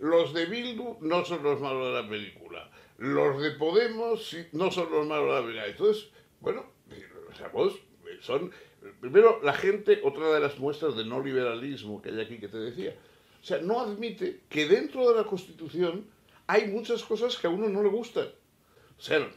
Los de Bildu no son los malos de la película. Los de Podemos no son los malos de la película. Entonces, bueno, o sea, vos son... Primero, la gente, otra de las muestras de no liberalismo que hay aquí que te decía. O sea, no admite que dentro de la Constitución hay muchas cosas que a uno no le gustan. O sea,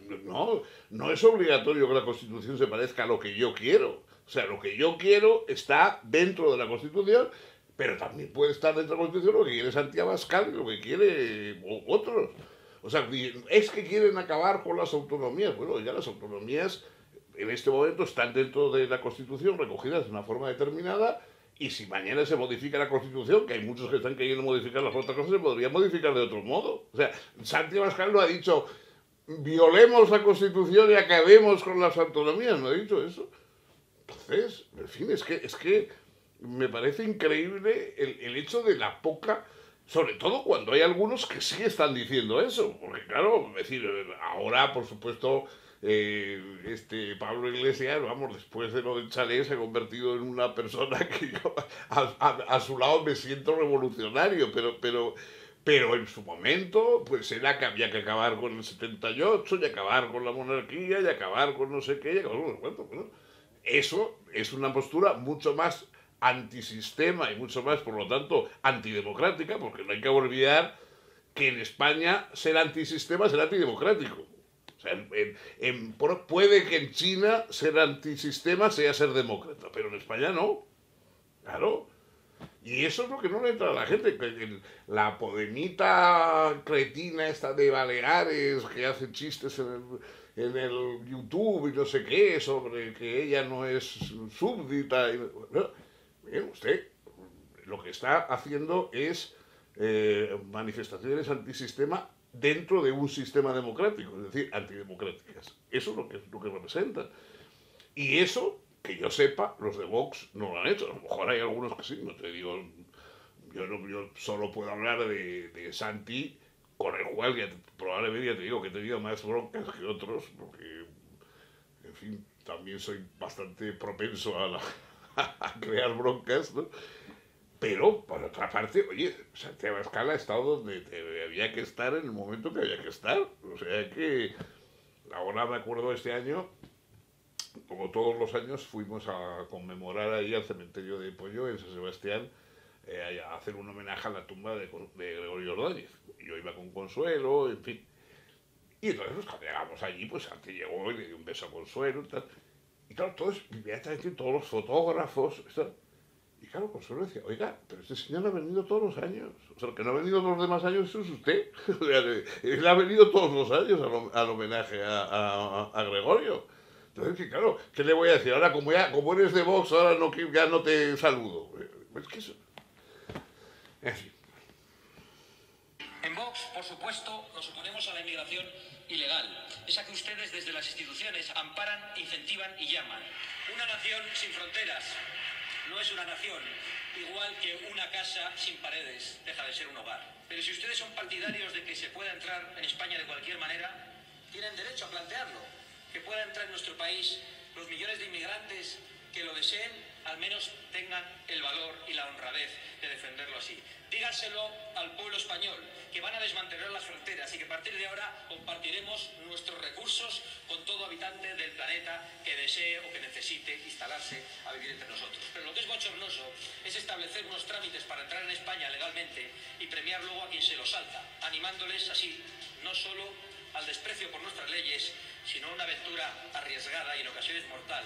no es obligatorio que la Constitución se parezca a lo que yo quiero. O sea, lo que yo quiero está dentro de la Constitución, pero también puede estar dentro de la Constitución lo que quiere Santiago Abascal, lo que quiere otros. O sea, es que quieren acabar con las autonomías. Bueno, ya las autonomías en este momento están dentro de la Constitución, recogidas de una forma determinada, y si mañana se modifica la Constitución, que hay muchos que están queriendo modificar las otras cosas, se podría modificar de otro modo. O sea, Santiago Abascal no ha dicho, violemos la Constitución y acabemos con las autonomías, no ha dicho eso. Entonces, en fin, es que me parece increíble el hecho de la poca... Sobre todo cuando hay algunos que sí están diciendo eso, porque claro, es decir, ahora por supuesto Pablo Iglesias, vamos, después de lo del chalet se ha convertido en una persona que yo a su lado me siento revolucionario, pero en su momento pues era que había que acabar con el 78 y acabar con la monarquía y acabar con no sé qué, y acabar con bueno, eso es una postura mucho más antisistema y mucho más, por lo tanto, antidemocrática, porque no hay que olvidar que en España ser antisistema será antidemocrático. O sea, puede que en China ser antisistema sea ser demócrata, pero en España no. Claro. Y eso es lo que no le entra a la gente. La podemita cretina esta de Baleares, que hace chistes en el YouTube y no sé qué, sobre que ella no es súbdita y... Bien, usted lo que está haciendo es manifestaciones antisistema dentro de un sistema democrático, es decir, antidemocráticas. Eso es lo que representa. Y eso, que yo sepa, los de Vox no lo han hecho. A lo mejor hay algunos que sí, no te digo... Yo solo puedo hablar de Santi, con el cual ya, probablemente ya te digo que he tenido más broncas que otros, porque, en fin, también soy bastante propenso a crear broncas, ¿no? Pero, por otra parte, oye, Santiago Abascal ha estado donde había que estar en el momento que había que estar. O sea que, ahora me acuerdo este año, como todos los años, fuimos a conmemorar ahí al cementerio de Pollo, en San Sebastián, a hacer un homenaje a la tumba de Gregorio Ordóñez. Yo iba con Consuelo, en fin. Y entonces, pues, cuando llegamos allí, pues Santi llegó y le dio un beso a Consuelo y tal. Y claro, todos los fotógrafos... Y claro, Consuelo decía, oiga, pero este señor ha venido todos los años. O sea, el que no ha venido todos los demás años es usted. Él ha venido todos los años al homenaje a Gregorio. Entonces, que claro, ¿qué le voy a decir? Ahora, como eres de Vox, ahora no, ya no te saludo. Es que eso... En fin. En Vox, por supuesto, nos oponemos a la inmigración ilegal, esa que ustedes desde las instituciones amparan, incentivan y llaman. Una nación sin fronteras no es una nación, igual que una casa sin paredes deja de ser un hogar. Pero si ustedes son partidarios de que se pueda entrar en España de cualquier manera, tienen derecho a plantearlo, que pueda entrar en nuestro país los millones de inmigrantes que lo deseen, al menos tengan el valor y la honradez de defenderlo así. Dígaselo al pueblo español, que van a desmantelar las fronteras y que a partir de ahora compartiremos nuestros recursos con todo habitante del planeta que desee o que necesite instalarse a vivir entre nosotros. Pero lo que es bochornoso es establecer unos trámites para entrar en España legalmente y premiar luego a quien se lo salta, animándoles así no solo al desprecio por nuestras leyes, sino a una aventura arriesgada y en ocasiones mortal,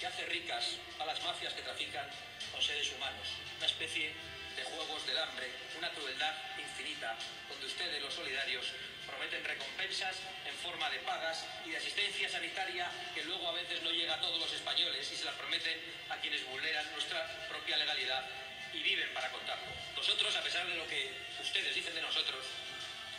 que hace ricas a las mafias que trafican con seres humanos. Una especie de juegos del hambre, una crueldad infinita, donde ustedes, los solidarios, prometen recompensas en forma de pagas y de asistencia sanitaria que luego a veces no llega a todos los españoles y se las prometen a quienes vulneran nuestra propia legalidad y viven para contarlo. Nosotros, a pesar de lo que ustedes dicen de nosotros,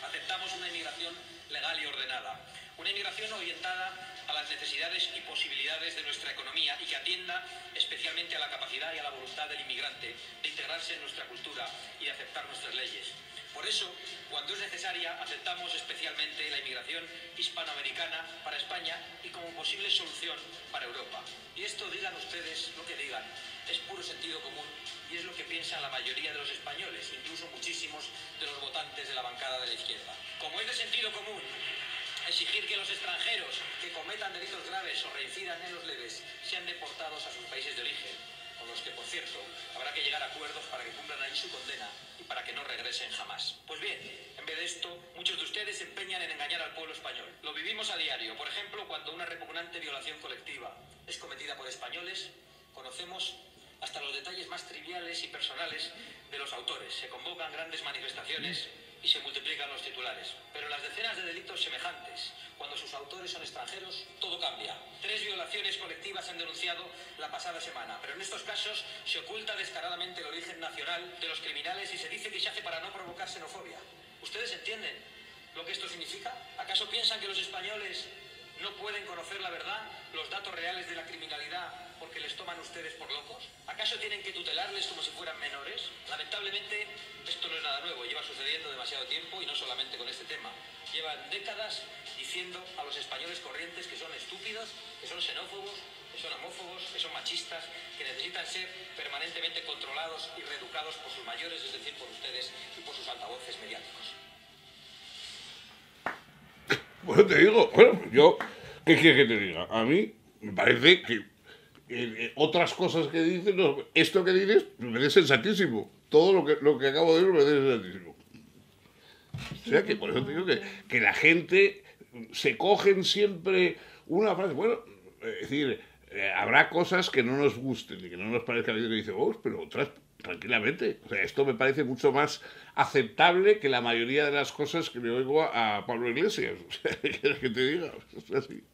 aceptamos una inmigración legal y ordenada. Una inmigración orientada a las necesidades y posibilidades de nuestra economía y que atienda especialmente a la capacidad y a la voluntad del inmigrante de integrarse en nuestra cultura y de aceptar nuestras leyes. Por eso, cuando es necesaria, aceptamos especialmente la inmigración hispanoamericana para España y como posible solución para Europa. Y esto, digan ustedes lo que digan, es puro sentido común y es lo que piensa la mayoría de los españoles, incluso muchísimos de los votantes de la bancada de la izquierda. Como es de sentido común exigir que los extranjeros que cometan delitos graves o reincidan en los leves sean deportados a sus países de origen, con los que, por cierto, habrá que llegar a acuerdos para que cumplan ahí su condena y para que no regresen jamás. Pues bien, en vez de esto, muchos de ustedes se empeñan en engañar al pueblo español. Lo vivimos a diario. Por ejemplo, cuando una repugnante violación colectiva es cometida por españoles, conocemos hasta los detalles más triviales y personales de los autores. Se convocan grandes manifestaciones y se multiplican los titulares. Pero en las decenas de delitos semejantes, cuando sus autores son extranjeros, todo cambia. 3 violaciones colectivas se han denunciado la pasada semana, pero en estos casos se oculta descaradamente el origen nacional de los criminales y se dice que se hace para no provocar xenofobia. ¿Ustedes entienden lo que esto significa? ¿Acaso piensan que los españoles no pueden conocer la verdad, los datos reales de la criminalidad, porque les toman ustedes por locos? ¿Acaso tienen que tutelarles como si fueran menores? Lamentablemente, esto no es nada nuevo, lleva sucediendo demasiado tiempo y no solamente con este tema. Llevan décadas diciendo a los españoles corrientes que son estúpidos, que son xenófobos, que son homófobos, que son machistas, que necesitan ser permanentemente controlados y reeducados por sus mayores, es decir, por ustedes y por sus altavoces mediáticos. Bueno, te digo, bueno, yo, ¿qué quieres que te diga? A mí me parece que otras cosas que dices, no, esto que dices me parece sensatísimo. Todo lo que acabo de decir me parece sensatísimo. O sea que por eso te digo que la gente se cogen siempre una frase. Bueno, es decir, habrá cosas que no nos gusten y que no nos parezca bien que dice vos, pero otras tranquilamente. O sea, esto me parece mucho más aceptable que la mayoría de las cosas que le oigo a Pablo Iglesias. O sea, ¿quieres que te diga? Es así.